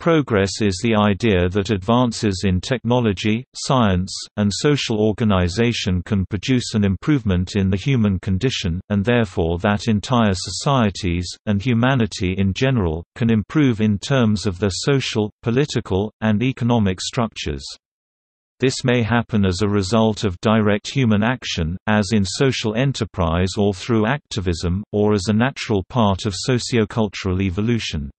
Progress is the idea that advances in technology, science, and social organization can produce an improvement in the human condition, and therefore that entire societies, and humanity in general, can improve in terms of their social, political, and economic structures. This may happen as a result of direct human action, as in social enterprise or through activism, or as a natural part of sociocultural evolution.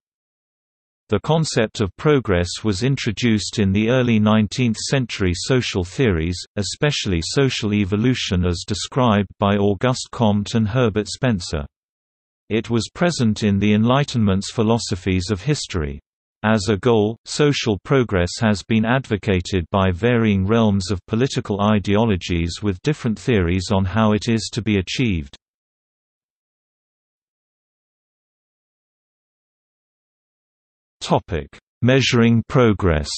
The concept of progress was introduced in the early 19th-century social theories, especially social evolution as described by Auguste Comte and Herbert Spencer. It was present in the Enlightenment's philosophies of history. As a goal, social progress has been advocated by varying realms of political ideologies with different theories on how it is to be achieved. Topic: Measuring progress.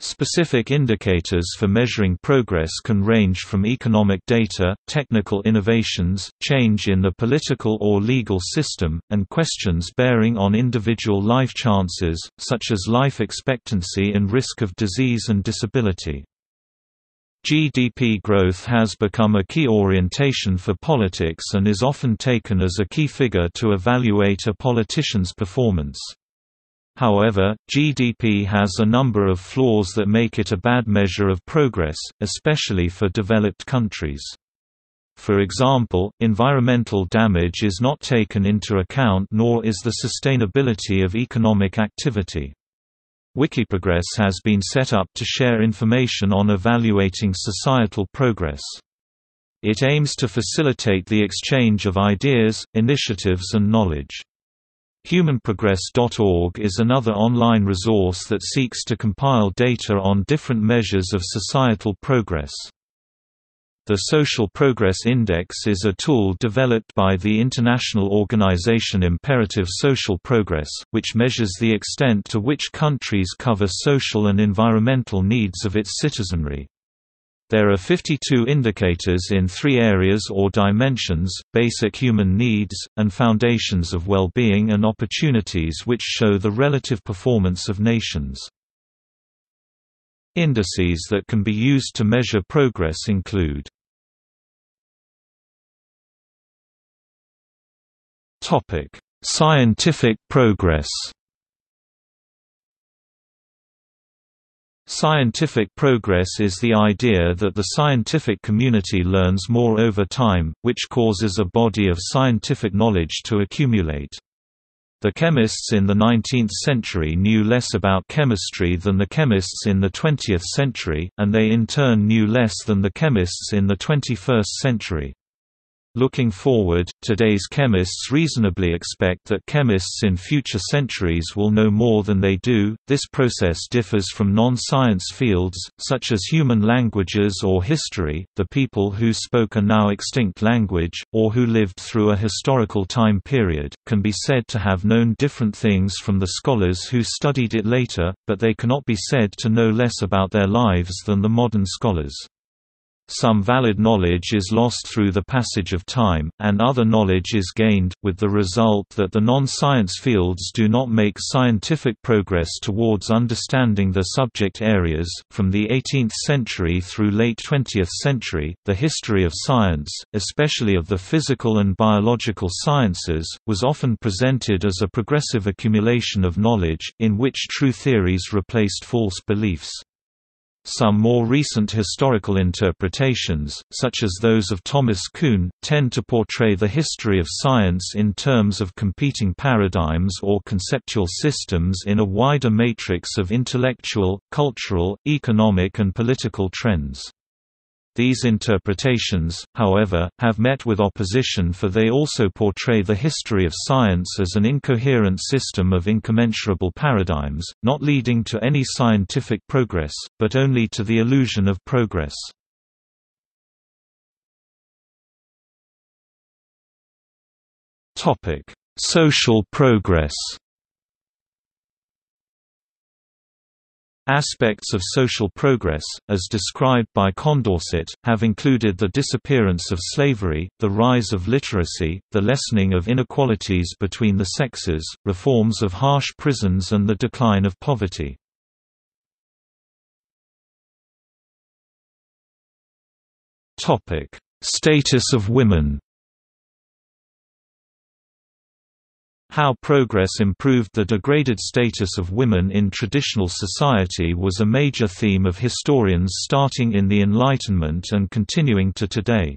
Specific indicators for measuring progress can range from economic data, technical innovations, change in the political or legal system, and questions bearing on individual life chances, such as life expectancy and risk of disease and disability. GDP growth has become a key orientation for politics and is often taken as a key figure to evaluate a politician's performance. However, GDP has a number of flaws that make it a bad measure of progress, especially for developed countries. For example, environmental damage is not taken into account, nor is the sustainability of economic activity. WikiProgress has been set up to share information on evaluating societal progress. It aims to facilitate the exchange of ideas, initiatives and knowledge. HumanProgress.org is another online resource that seeks to compile data on different measures of societal progress. The Social Progress Index is a tool developed by the international organization Imperative Social Progress, which measures the extent to which countries cover social and environmental needs of its citizenry. There are 52 indicators in three areas or dimensions: basic human needs, and foundations of well-being and opportunities, which show the relative performance of nations. Indices that can be used to measure progress include Scientific progress. Scientific progress is the idea that the scientific community learns more over time, which causes a body of scientific knowledge to accumulate. The chemists in the 19th century knew less about chemistry than the chemists in the 20th century, and they in turn knew less than the chemists in the 21st century. Looking forward, today's chemists reasonably expect that chemists in future centuries will know more than they do. This process differs from non-science fields, such as human languages or history. The people who spoke a now extinct language, or who lived through a historical time period, can be said to have known different things from the scholars who studied it later, but they cannot be said to know less about their lives than the modern scholars. Some valid knowledge is lost through the passage of time, and other knowledge is gained, with the result that the non-science fields do not make scientific progress towards understanding the subject areas. From the 18th century through late 20th century, the history of science, especially of the physical and biological sciences, was often presented as a progressive accumulation of knowledge, in which true theories replaced false beliefs. Some more recent historical interpretations, such as those of Thomas Kuhn, tend to portray the history of science in terms of competing paradigms or conceptual systems in a wider matrix of intellectual, cultural, economic and political trends. These interpretations, however, have met with opposition, for they also portray the history of science as an incoherent system of incommensurable paradigms, not leading to any scientific progress, but only to the illusion of progress. Topic: Social progress. Aspects of social progress, as described by Condorcet, have included the disappearance of slavery, the rise of literacy, the lessening of inequalities between the sexes, reforms of harsh prisons and the decline of poverty. Status of women. How progress improved the degraded status of women in traditional society was a major theme of historians starting in the Enlightenment and continuing to today.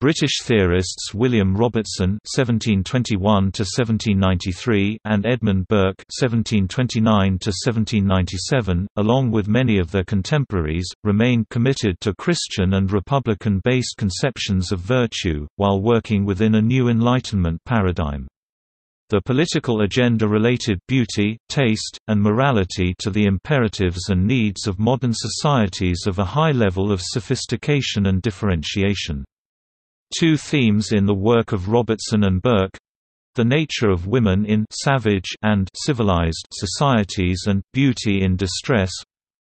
British theorists William Robertson (1721–1793) and Edmund Burke (1729–1797), along with many of their contemporaries, remained committed to Christian and republican-based conceptions of virtue, while working within a new Enlightenment paradigm. The political agenda related beauty, taste, and morality to the imperatives and needs of modern societies of a high level of sophistication and differentiation. Two themes in the work of Robertson and Burke—the nature of women in «savage» and «civilized» societies and «beauty in distress»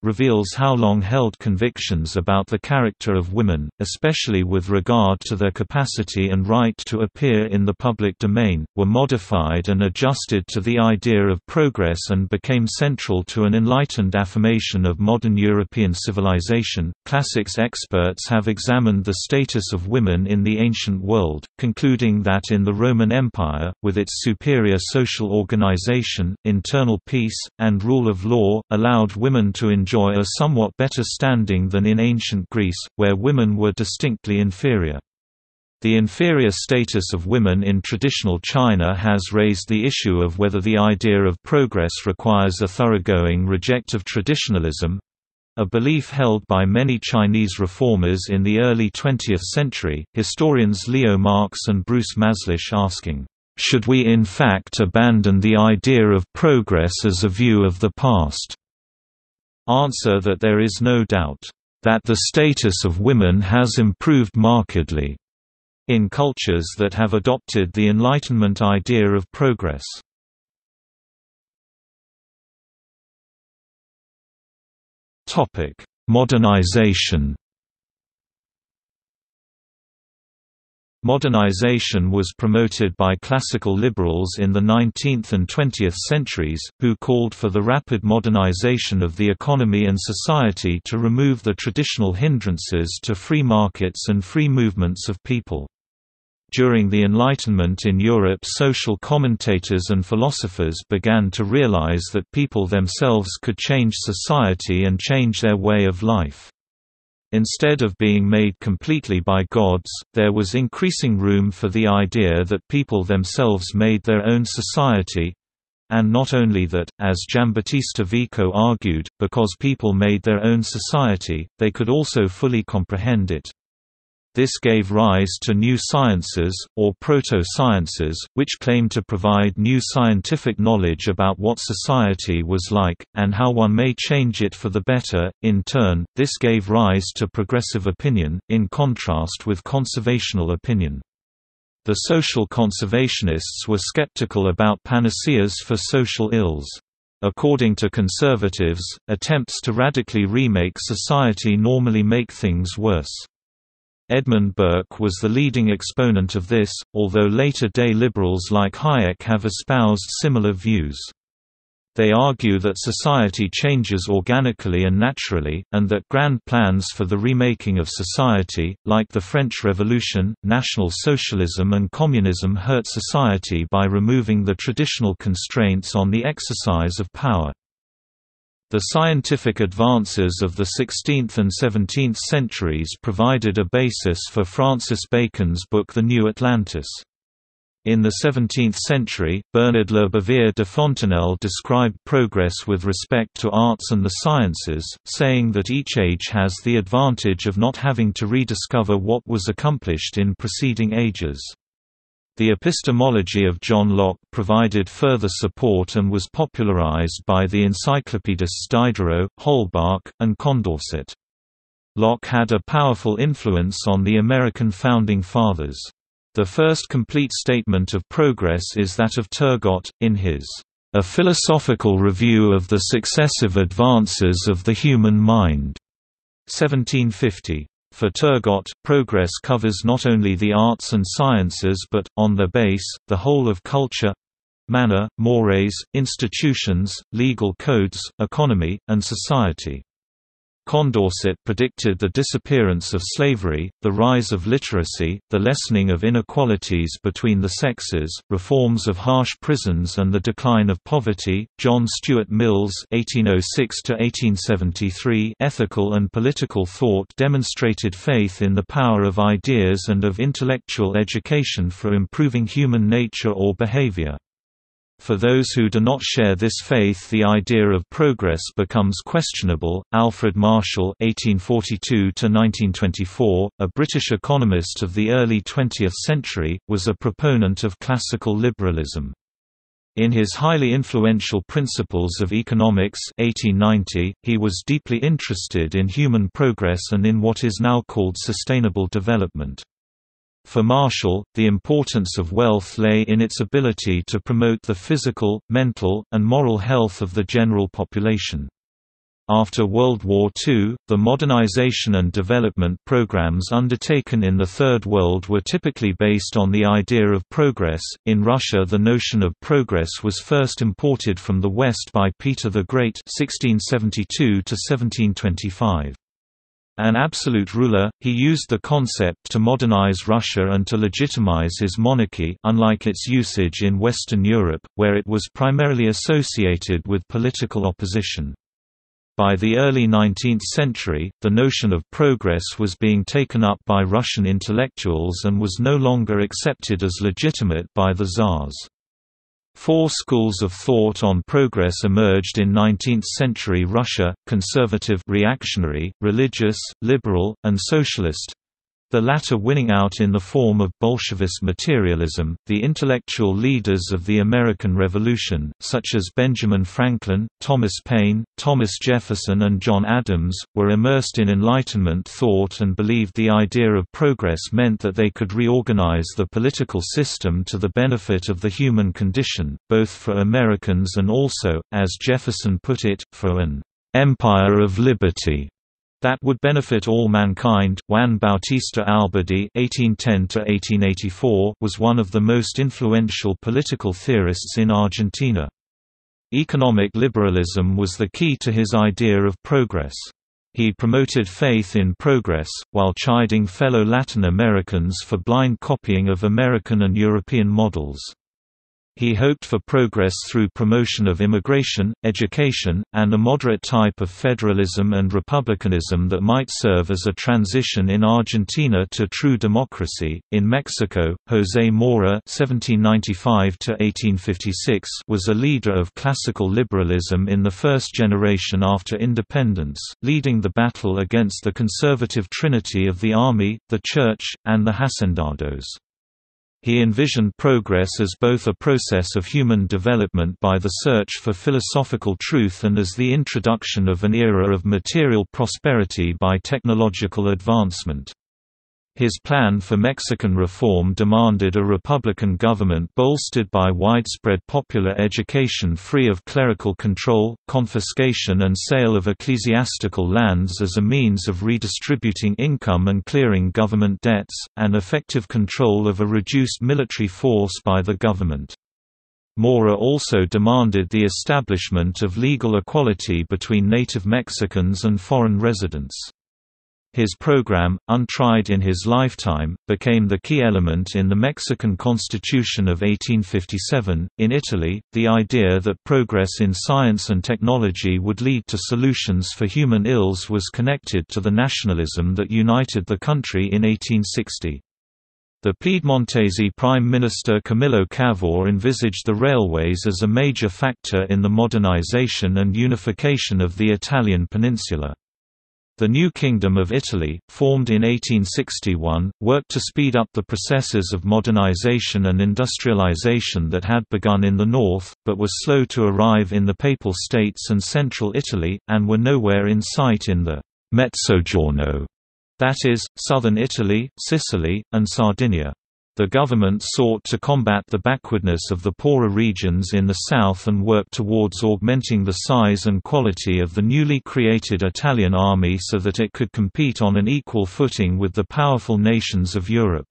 reveals how long-held convictions about the character of women, especially with regard to their capacity and right to appear in the public domain, were modified and adjusted to the idea of progress and became central to an enlightened affirmation of modern European civilization. Classics experts have examined the status of women in the ancient world, concluding that in the Roman Empire, with its superior social organization, internal peace, and rule of law, allowed women to enjoy a somewhat better standing than in ancient Greece, where women were distinctly inferior. The inferior status of women in traditional China has raised the issue of whether the idea of progress requires a thoroughgoing reject of traditionalism—a belief held by many Chinese reformers in the early 20th century, historians Leo Marx and Bruce Maslish asking, "Should we in fact abandon the idea of progress as a view of the past?" Answer that there is no doubt that the status of women has improved markedly in cultures that have adopted the Enlightenment idea of progress. Topic: Modernization. Modernization was promoted by classical liberals in the 19th and 20th centuries, who called for the rapid modernization of the economy and society to remove the traditional hindrances to free markets and free movements of people. During the Enlightenment in Europe, social commentators and philosophers began to realize that people themselves could change society and change their way of life. Instead of being made completely by gods, there was increasing room for the idea that people themselves made their own society—and not only that, as Giambattista Vico argued, because people made their own society, they could also fully comprehend it. This gave rise to new sciences, or proto-sciences, which claimed to provide new scientific knowledge about what society was like, and how one may change it for the better. In turn, this gave rise to progressive opinion, in contrast with conservational opinion. The social conservationists were skeptical about panaceas for social ills. According to conservatives, attempts to radically remake society normally make things worse. Edmund Burke was the leading exponent of this, although later-day liberals like Hayek have espoused similar views. They argue that society changes organically and naturally, and that grand plans for the remaking of society, like the French Revolution, National Socialism and Communism, hurt society by removing the traditional constraints on the exercise of power. The scientific advances of the 16th and 17th centuries provided a basis for Francis Bacon's book The New Atlantis. In the 17th century, Bernard Le Bovier de Fontenelle described progress with respect to arts and the sciences, saying that each age has the advantage of not having to rediscover what was accomplished in preceding ages. The epistemology of John Locke provided further support and was popularized by the encyclopedists Diderot, Holbach, and Condorcet. Locke had a powerful influence on the American founding fathers. The first complete statement of progress is that of Turgot, in his A Philosophical Review of the Successive Advances of the Human Mind, 1750. For Turgot, progress covers not only the arts and sciences but, on their base, the whole of culture—manner, mores, institutions, legal codes, economy, and society. Condorcet predicted the disappearance of slavery, the rise of literacy, the lessening of inequalities between the sexes, reforms of harsh prisons, and the decline of poverty. John Stuart Mill's (1806–1873) ethical and political thought demonstrated faith in the power of ideas and of intellectual education for improving human nature or behavior. For those who do not share this faith, the idea of progress becomes questionable. Alfred Marshall (1842–1924), a British economist of the early 20th century, was a proponent of classical liberalism. In his highly influential Principles of Economics (1890), he was deeply interested in human progress and in what is now called sustainable development. For Marshall, the importance of wealth lay in its ability to promote the physical, mental, and moral health of the general population. After World War II, the modernization and development programs undertaken in the Third World were typically based on the idea of progress. In Russia, the notion of progress was first imported from the West by Peter the Great (1672–1725). An absolute ruler, he used the concept to modernize Russia and to legitimize his monarchy, unlike its usage in Western Europe, where it was primarily associated with political opposition. By the early 19th century, the notion of progress was being taken up by Russian intellectuals and was no longer accepted as legitimate by the Tsars. Four schools of thought on progress emerged in 19th-century Russia: conservative, reactionary, religious, liberal, and socialist, the latter winning out in the form of Bolshevist materialism. The intellectual leaders of the American Revolution, such as Benjamin Franklin, Thomas Paine, Thomas Jefferson, and John Adams, were immersed in Enlightenment thought and believed the idea of progress meant that they could reorganize the political system to the benefit of the human condition, both for Americans and also, as Jefferson put it, for an "empire of liberty" that would benefit all mankind. Juan Bautista Alberdi (1810–1884) was one of the most influential political theorists in Argentina. Economic liberalism was the key to his idea of progress. He promoted faith in progress, while chiding fellow Latin Americans for blind copying of American and European models. He hoped for progress through promotion of immigration, education, and a moderate type of federalism and republicanism that might serve as a transition in Argentina to true democracy. In Mexico, Jose Mora (1795–1856) was a leader of classical liberalism in the first generation after independence, leading the battle against the conservative trinity of the army, the church, and the hacendados. He envisioned progress as both a process of human development by the search for philosophical truth and as the introduction of an era of material prosperity by technological advancement. His plan for Mexican reform demanded a republican government bolstered by widespread popular education free of clerical control, confiscation and sale of ecclesiastical lands as a means of redistributing income and clearing government debts, and effective control of a reduced military force by the government. Mora also demanded the establishment of legal equality between native Mexicans and foreign residents. His program, untried in his lifetime, became the key element in the Mexican Constitution of 1857. In Italy, the idea that progress in science and technology would lead to solutions for human ills was connected to the nationalism that united the country in 1860. The Piedmontese Prime Minister Camillo Cavour envisaged the railways as a major factor in the modernization and unification of the Italian peninsula. The new Kingdom of Italy, formed in 1861, worked to speed up the processes of modernization and industrialization that had begun in the north, but were slow to arrive in the Papal States and central Italy, and were nowhere in sight in the Mezzogiorno, that is, southern Italy, Sicily, and Sardinia. The government sought to combat the backwardness of the poorer regions in the south and worked towards augmenting the size and quality of the newly created Italian army so that it could compete on an equal footing with the powerful nations of Europe.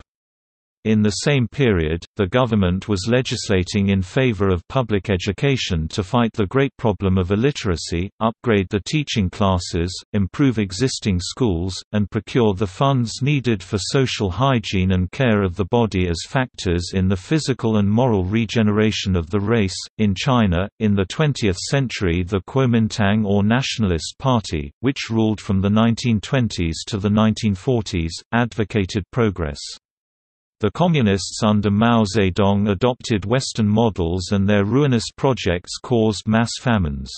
In the same period, the government was legislating in favor of public education to fight the great problem of illiteracy, upgrade the teaching classes, improve existing schools, and procure the funds needed for social hygiene and care of the body as factors in the physical and moral regeneration of the race. In China, in the 20th century, the Kuomintang or Nationalist Party, which ruled from the 1920s to the 1940s, advocated progress. The Communists under Mao Zedong adopted Western models and their ruinous projects caused mass famines.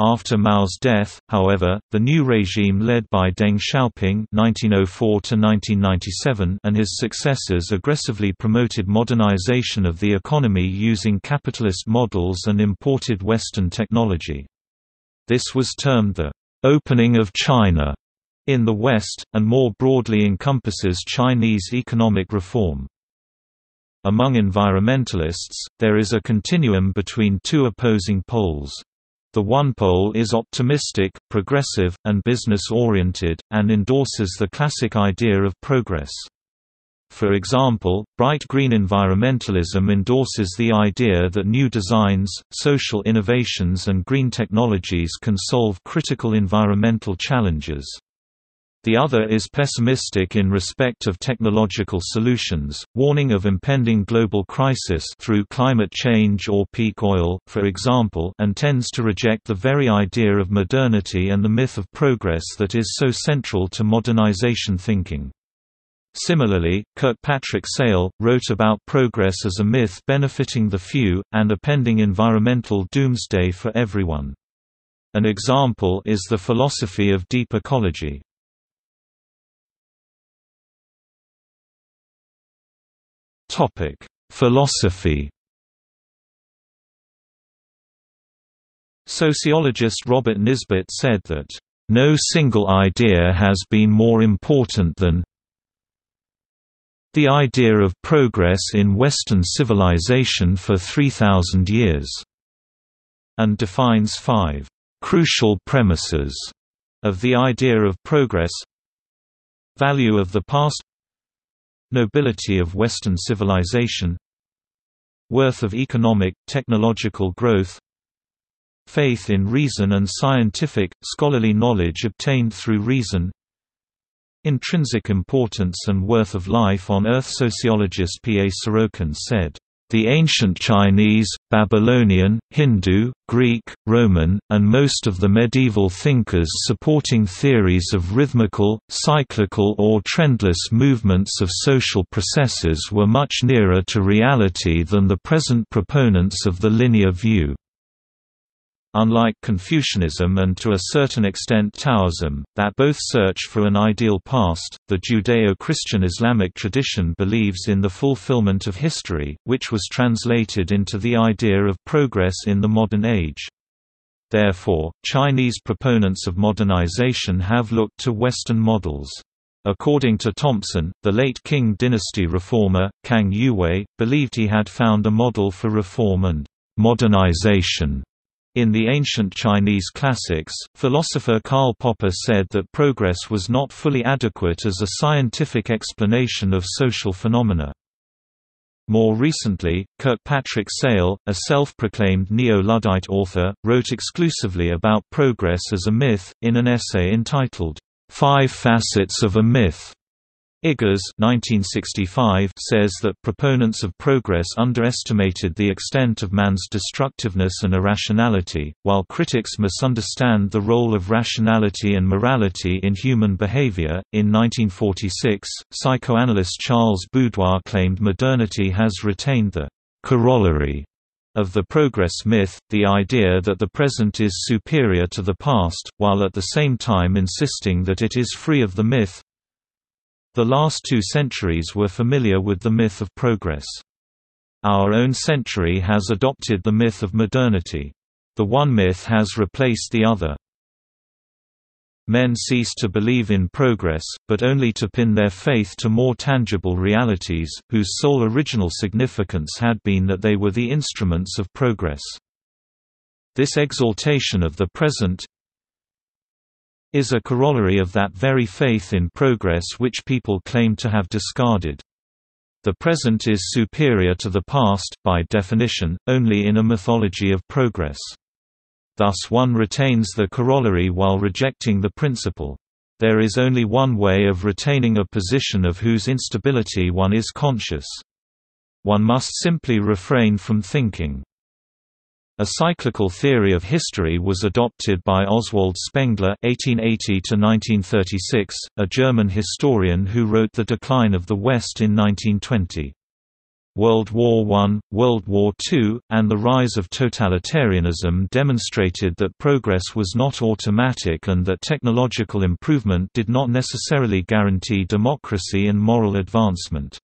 After Mao's death, however, the new regime led by Deng Xiaoping (1904–1997) and his successors aggressively promoted modernization of the economy using capitalist models and imported Western technology. This was termed the "opening of China" in the West, and more broadly encompasses Chinese economic reform. Among environmentalists, there is a continuum between two opposing poles. The one pole is optimistic, progressive, and business-oriented, and endorses the classic idea of progress. For example, bright green environmentalism endorses the idea that new designs, social innovations, and green technologies can solve critical environmental challenges. The other is pessimistic in respect of technological solutions, warning of impending global crisis through climate change or peak oil, for example, and tends to reject the very idea of modernity and the myth of progress that is so central to modernization thinking. Similarly, Kirkpatrick Sale wrote about progress as a myth benefiting the few, and a pending environmental doomsday for everyone. An example is the philosophy of deep ecology. Topic: Philosophy. Sociologist Robert Nisbet said that no single idea has been more important than the idea of progress in Western civilization for 3,000 years, and defines five crucial premises of the idea of progress: value of the past, nobility of Western civilization, worth of economic, technological growth, faith in reason and scientific, scholarly knowledge obtained through reason, intrinsic importance and worth of life on earth. Sociologist P. A. Sorokin said, "The ancient Chinese, Babylonian, Hindu, Greek, Roman, and most of the medieval thinkers supporting theories of rhythmical, cyclical or trendless movements of social processes were much nearer to reality than the present proponents of the linear view." Unlike Confucianism and to a certain extent Taoism, that both search for an ideal past, the Judeo-Christian Islamic tradition believes in the fulfillment of history, which was translated into the idea of progress in the modern age. Therefore, Chinese proponents of modernization have looked to Western models. According to Thompson, the late Qing dynasty reformer, Kang Yuwei, believed he had found a model for reform and modernization. In the ancient Chinese classics, philosopher Karl Popper said that progress was not fully adequate as a scientific explanation of social phenomena. More recently, Kirkpatrick Sale, a self-proclaimed neo-Luddite author, wrote exclusively about progress as a myth, in an essay entitled, "Five Facets of a Myth." Iggers (1965) says that proponents of progress underestimated the extent of man's destructiveness and irrationality, while critics misunderstand the role of rationality and morality in human behavior. In 1946, psychoanalyst Charles Boudoir claimed modernity has retained the corollary of the progress myth, the idea that the present is superior to the past, while at the same time insisting that it is free of the myth. The last two centuries were familiar with the myth of progress. Our own century has adopted the myth of modernity. The one myth has replaced the other. men cease to believe in progress, but only to pin their faith to more tangible realities, whose sole original significance had been that they were the instruments of progress. This exaltation of the present is a corollary of that very faith in progress which people claim to have discarded. The present is superior to the past, by definition, only in a mythology of progress. Thus one retains the corollary while rejecting the principle. There is only one way of retaining a position of whose instability one is conscious. One must simply refrain from thinking. A cyclical theory of history was adopted by Oswald Spengler (1880–1936), a German historian who wrote The Decline of the West in 1920. World War I, World War II, and the rise of totalitarianism demonstrated that progress was not automatic and that technological improvement did not necessarily guarantee democracy and moral advancement.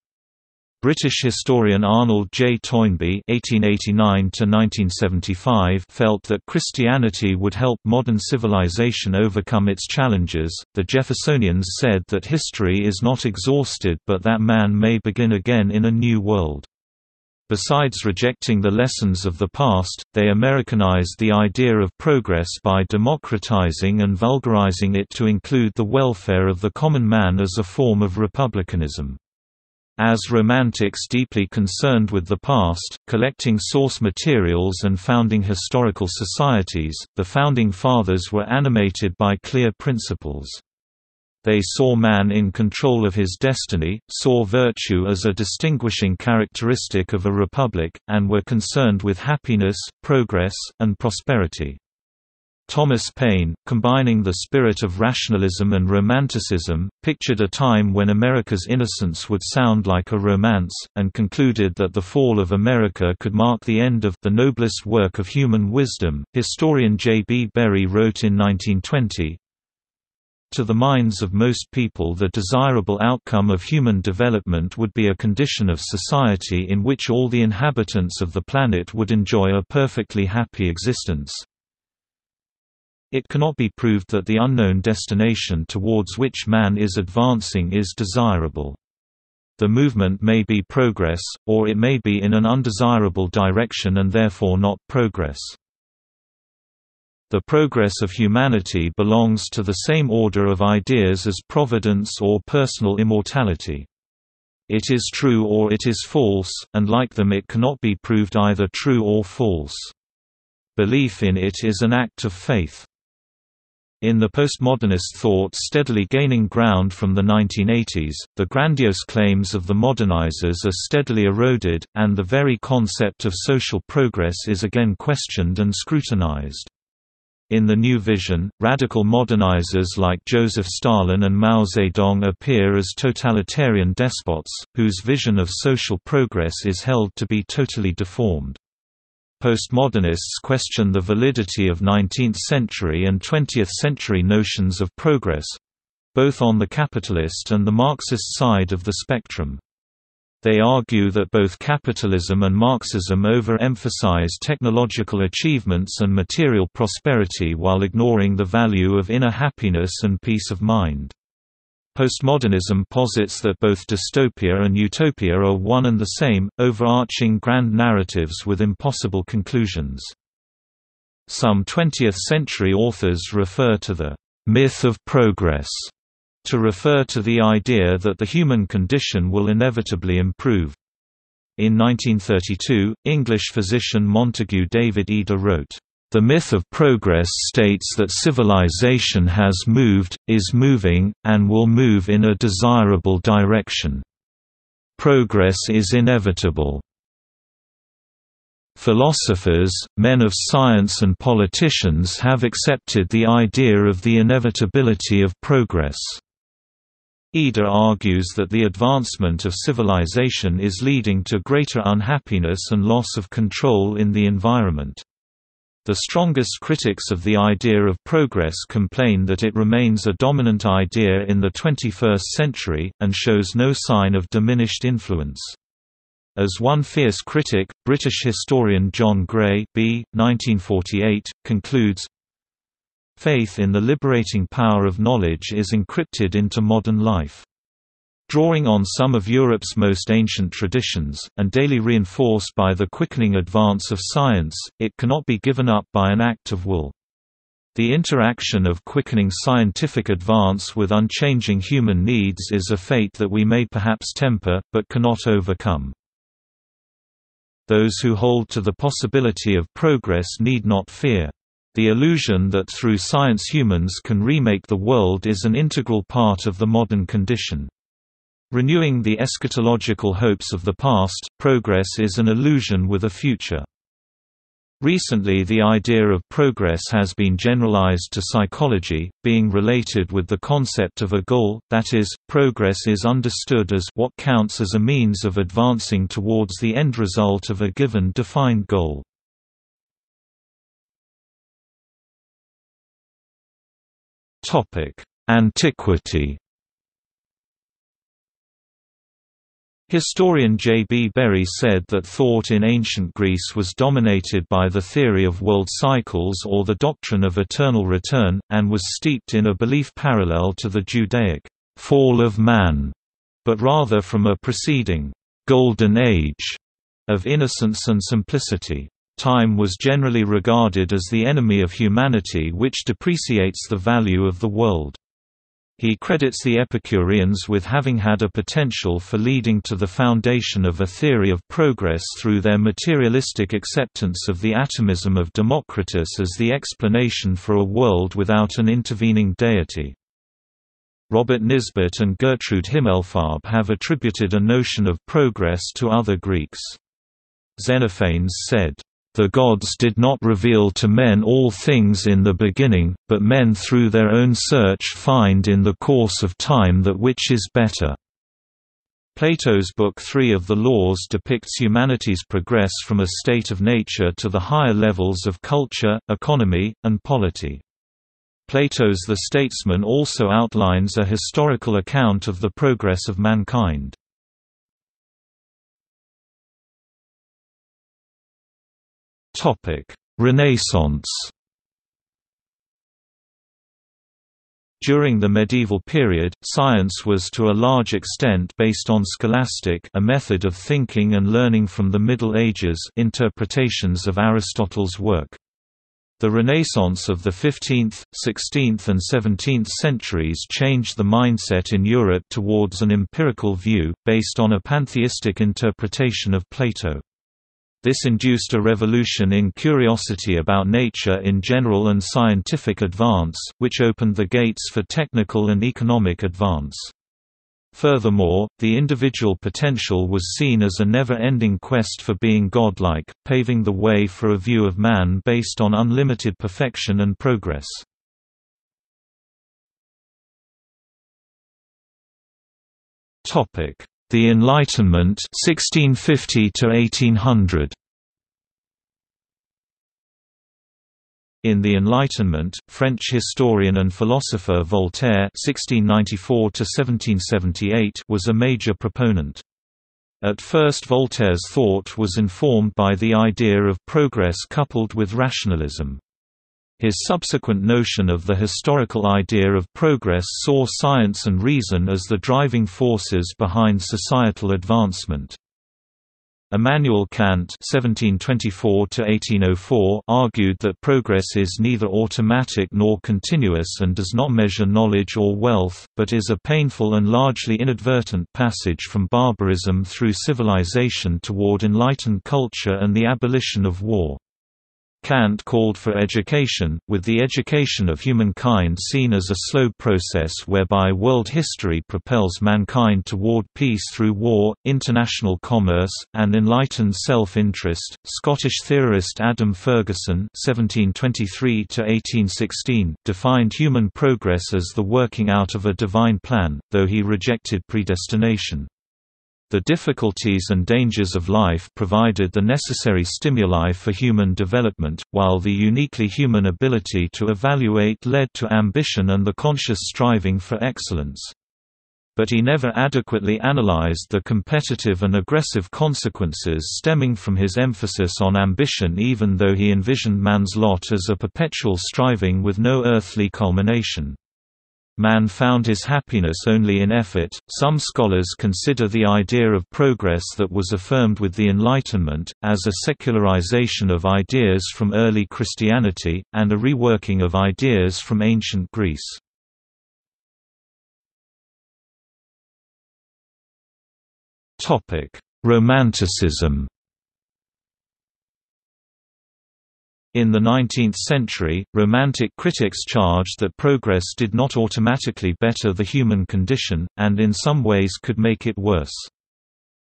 British historian Arnold J. Toynbee (1889–1975) felt that Christianity would help modern civilization overcome its challenges. The Jeffersonians said that history is not exhausted, but that man may begin again in a new world. Besides rejecting the lessons of the past, they Americanized the idea of progress by democratizing and vulgarizing it to include the welfare of the common man as a form of republicanism. As Romantics deeply concerned with the past, collecting source materials and founding historical societies, the Founding Fathers were animated by clear principles. They saw man in control of his destiny, saw virtue as a distinguishing characteristic of a republic, and were concerned with happiness, progress, and prosperity. Thomas Paine, combining the spirit of rationalism and romanticism, pictured a time when America's innocence would sound like a romance, and concluded that the fall of America could mark the end of the noblest work of human wisdom. Historian J. B. Berry wrote in 1920, "To the minds of most people, the desirable outcome of human development would be a condition of society in which all the inhabitants of the planet would enjoy a perfectly happy existence. It cannot be proved that the unknown destination towards which man is advancing is desirable. The movement may be progress, or it may be in an undesirable direction and therefore not progress. The progress of humanity belongs to the same order of ideas as providence or personal immortality. It is true or it is false, and like them it cannot be proved either true or false. Belief in it is an act of faith." In the postmodernist thought steadily gaining ground from the 1980s, the grandiose claims of the modernizers are steadily eroded, and the very concept of social progress is again questioned and scrutinized. In the New Vision, radical modernizers like Joseph Stalin and Mao Zedong appear as totalitarian despots, whose vision of social progress is held to be totally deformed. Postmodernists question the validity of 19th-century and 20th-century notions of progress, both on the capitalist and the Marxist side of the spectrum. They argue that both capitalism and Marxism overemphasize technological achievements and material prosperity while ignoring the value of inner happiness and peace of mind. Postmodernism posits that both dystopia and utopia are one and the same, overarching grand narratives with impossible conclusions. Some 20th-century authors refer to the myth of progress to refer to the idea that the human condition will inevitably improve. In 1932, English physician Montagu David Eder wrote, "The myth of progress states that civilization has moved, is moving, and will move in a desirable direction. Progress is inevitable. Philosophers, men of science and politicians have accepted the idea of the inevitability of progress." Eder argues that the advancement of civilization is leading to greater unhappiness and loss of control in the environment. The strongest critics of the idea of progress complain that it remains a dominant idea in the 21st century, and shows no sign of diminished influence. As one fierce critic, British historian John Gray (b. 1948) concludes, Faith in the liberating power of knowledge is encrypted into modern life. Drawing on some of Europe's most ancient traditions, and daily reinforced by the quickening advance of science, it cannot be given up by an act of will. The interaction of quickening scientific advance with unchanging human needs is a fate that we may perhaps temper, but cannot overcome. Those who hold to the possibility of progress need not fear. The illusion that through science humans can remake the world is an integral part of the modern condition. Renewing the eschatological hopes of the past, progress is an illusion with a future. Recently, the idea of progress has been generalized to psychology, being related with the concept of a goal, that is, progress is understood as what counts as a means of advancing towards the end result of a given defined goal. Antiquity. Historian J. B. Berry said that thought in ancient Greece was dominated by the theory of world cycles or the doctrine of eternal return, and was steeped in a belief parallel to the Judaic fall of man, but rather from a preceding golden age of innocence and simplicity. Time was generally regarded as the enemy of humanity, which depreciates the value of the world. He credits the Epicureans with having had a potential for leading to the foundation of a theory of progress through their materialistic acceptance of the atomism of Democritus as the explanation for a world without an intervening deity. Robert Nisbet and Gertrude Himmelfarb have attributed a notion of progress to other Greeks. Xenophanes said, "The gods did not reveal to men all things in the beginning, but men through their own search find in the course of time that which is better." Plato's Book 3 of the Laws depicts humanity's progress from a state of nature to the higher levels of culture, economy, and polity. Plato's The Statesman also outlines a historical account of the progress of mankind. Renaissance. During the medieval period, science was to a large extent based on scholastic, a method of thinking and learning from the Middle Ages, interpretations of Aristotle's work. The Renaissance of the 15th, 16th and 17th centuries changed the mindset in Europe towards an empirical view, based on a pantheistic interpretation of Plato. This induced a revolution in curiosity about nature in general and scientific advance, which opened the gates for technical and economic advance. Furthermore, the individual potential was seen as a never-ending quest for being godlike, paving the way for a view of man based on unlimited perfection and progress. The Enlightenment 1650 to 1800. In the Enlightenment, French historian and philosopher Voltaire (1694–1778) was a major proponent. At first, Voltaire's thought was informed by the idea of progress coupled with rationalism. His subsequent notion of the historical idea of progress saw science and reason as the driving forces behind societal advancement. Immanuel Kant (1724–1804) argued that progress is neither automatic nor continuous and does not measure knowledge or wealth, but is a painful and largely inadvertent passage from barbarism through civilization toward enlightened culture and the abolition of war. Kant called for education, with the education of humankind seen as a slow process whereby world history propels mankind toward peace through war, international commerce, and enlightened self-interest. Scottish theorist Adam Ferguson (1723–1816) defined human progress as the working out of a divine plan, though he rejected predestination. The difficulties and dangers of life provided the necessary stimuli for human development, while the uniquely human ability to evaluate led to ambition and the conscious striving for excellence. but he never adequately analyzed the competitive and aggressive consequences stemming from his emphasis on ambition, even though he envisioned man's lot as a perpetual striving with no earthly culmination. Man found his happiness only in effort. Some scholars consider the idea of progress that was affirmed with the Enlightenment as a secularization of ideas from early Christianity, and a reworking of ideas from ancient Greece. Romanticism. In the 19th century, Romantic critics charged that progress did not automatically better the human condition, and in some ways could make it worse.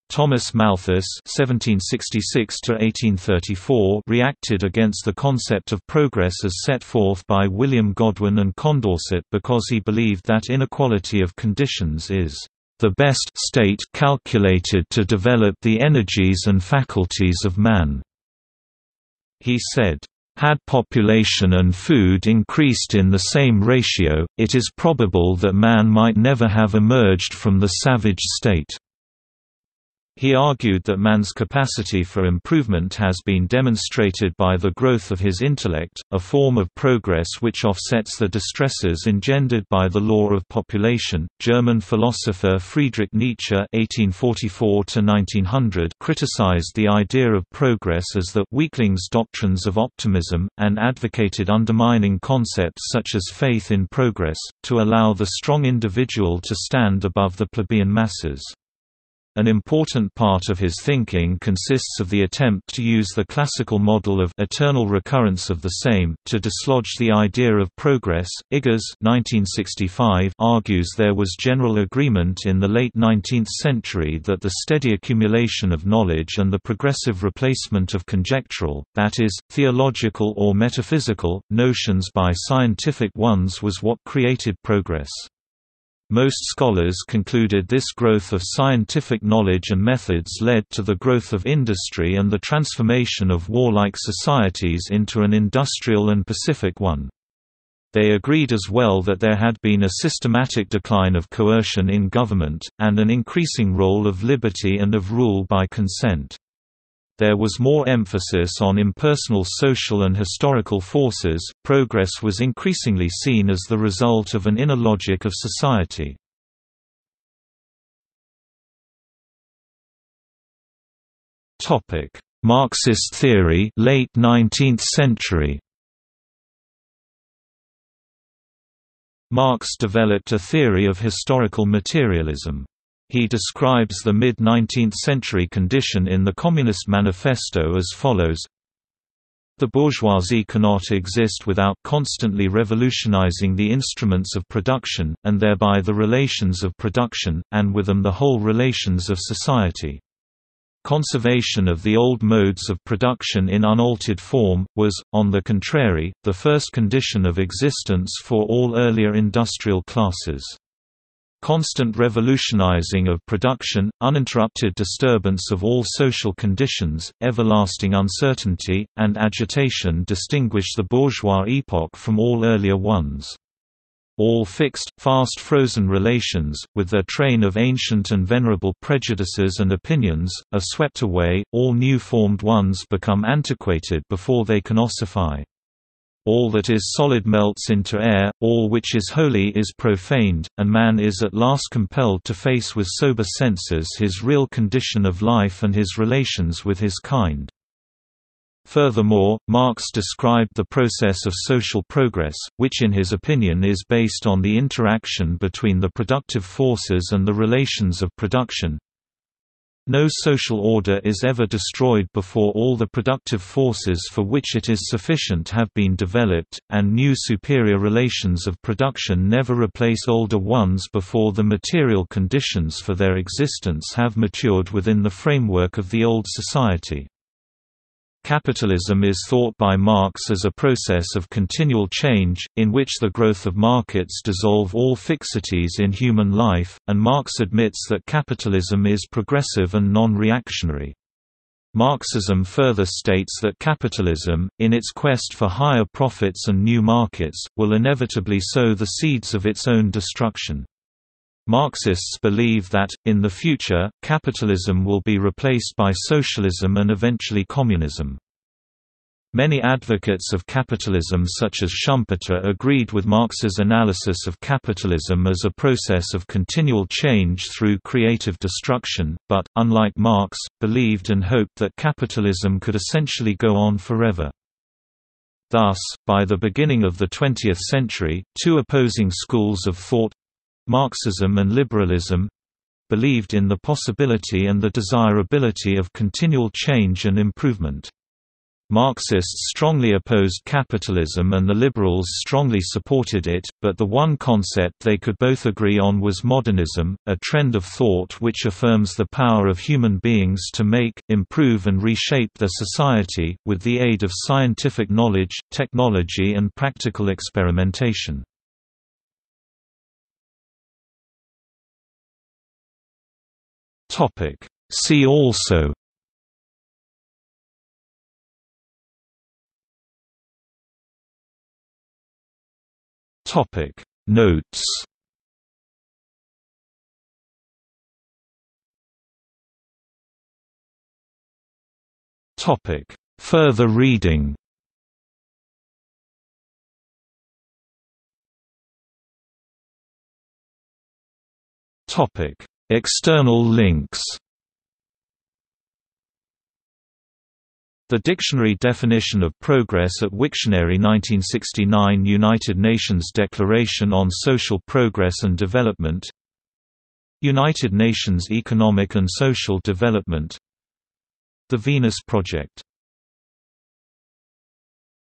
Thomas Malthus (1766–1834) reacted against the concept of progress as set forth by William Godwin and Condorcet because he believed that inequality of conditions is the best state calculated to develop the energies and faculties of man. He said, "Had population and food increased in the same ratio, it is probable that man might never have emerged from the savage state." He argued that man's capacity for improvement has been demonstrated by the growth of his intellect, a form of progress which offsets the distresses engendered by the law of population. German philosopher Friedrich Nietzsche (1844–1900) criticized the idea of progress as the weakling's doctrines of optimism, and advocated undermining concepts such as faith in progress to allow the strong individual to stand above the plebeian masses. An important part of his thinking consists of the attempt to use the classical model of eternal recurrence of the same to dislodge the idea of progress. Iggers (1965) argues there was general agreement in the late 19th century that the steady accumulation of knowledge and the progressive replacement of conjectural, that is, theological or metaphysical, notions by scientific ones was what created progress. Most scholars concluded this growth of scientific knowledge and methods led to the growth of industry and the transformation of warlike societies into an industrial and pacific one. They agreed as well that there had been a systematic decline of coercion in government, and an increasing role of liberty and of rule by consent. There was more emphasis on impersonal social and historical forces. Progress was increasingly seen as the result of an inner logic of society. Topic: Marxist theory, late 19th century. Marx developed a theory of historical materialism. He describes the mid-19th century condition in the Communist Manifesto as follows: "The bourgeoisie cannot exist without constantly revolutionizing the instruments of production, and thereby the relations of production, and with them the whole relations of society. Conservation of the old modes of production in unaltered form was, on the contrary, the first condition of existence for all earlier industrial classes. Constant revolutionizing of production, uninterrupted disturbance of all social conditions, everlasting uncertainty, and agitation distinguish the bourgeois epoch from all earlier ones. All fixed, fast-frozen relations, with their train of ancient and venerable prejudices and opinions, are swept away, all new-formed ones become antiquated before they can ossify. All that is solid melts into air, all which is holy is profaned, and man is at last compelled to face with sober senses his real condition of life and his relations with his kind." Furthermore, Marx described the process of social progress, which in his opinion is based on the interaction between the productive forces and the relations of production. "No social order is ever destroyed before all the productive forces for which it is sufficient have been developed, and new superior relations of production never replace older ones before the material conditions for their existence have matured within the framework of the old society." Capitalism is thought by Marx as a process of continual change, in which the growth of markets dissolve all fixities in human life, and Marx admits that capitalism is progressive and non-reactionary. Marxism further states that capitalism, in its quest for higher profits and new markets, will inevitably sow the seeds of its own destruction. Marxists believe that, in the future, capitalism will be replaced by socialism and eventually communism. Many advocates of capitalism such as Schumpeter agreed with Marx's analysis of capitalism as a process of continual change through creative destruction, but, unlike Marx, believed and hoped that capitalism could essentially go on forever. Thus, by the beginning of the 20th century, two opposing schools of thought, Marxism and liberalism, believed in the possibility and the desirability of continual change and improvement. Marxists strongly opposed capitalism and the liberals strongly supported it, but the one concept they could both agree on was modernism, a trend of thought which affirms the power of human beings to make, improve and reshape their society, with the aid of scientific knowledge, technology and practical experimentation. See also Notes Further reading External links The Dictionary Definition of Progress at Wiktionary 1969 United Nations Declaration on Social Progress and Development United Nations Economic and Social Development The Venus Project